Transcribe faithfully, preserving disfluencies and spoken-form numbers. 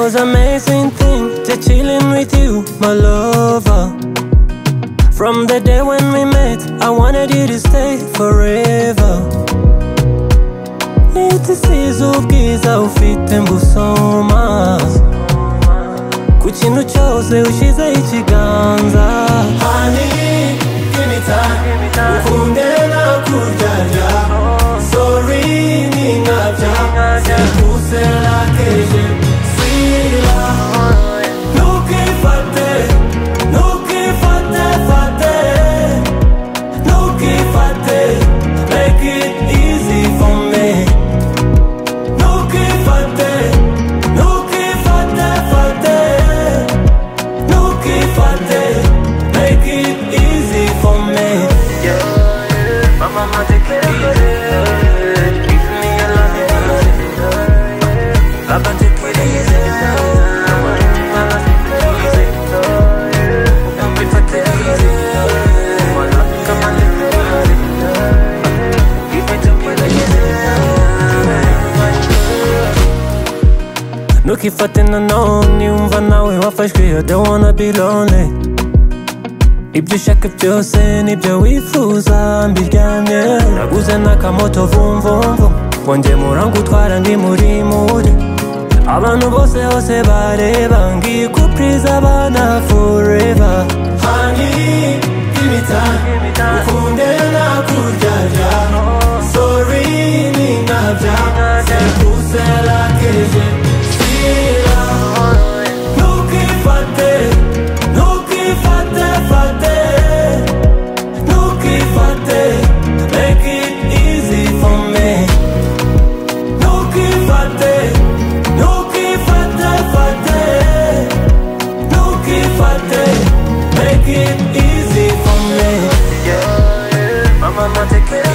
was amazing thing to chilling with you, my lover. From the day when we met, I wanted you to stay forever. Nitisizukiza ufite mbusoma ku kintu cyose ushize ikiganza. Honey, give me time, ukunde nakuryarya. Sorry, ningabya sikuse lakeje. Sila, ntukifate, ntukifate, fate. Ntukifate, make it easy for me. Ntukifate, ntukifate, fate. Ntukifate, make it easy for me. Yeah, my mama take it easy. Give me a love, Baba take it easy. Ntukifate na none yumva nawe wafashwe. I don't wanna be lonely. Ibyo ushaka byose nibyo wifuza mbiryamye. Naguze n'akamoto vumvumvu wongeye murangutwara ndi muri mood. Abantu bose bose bareba ngiye kupriza abana forever. Honey, give me time, ukunde nakuryarya. Sorry, ningabya sikuse lakeje. Ntukifate, ntukifate, fate. Ntukifate, make it easy for me. Ntukifate, ntukifate, fate. Ntukifate, make it easy for me. Yeah, yeah, my mama take care.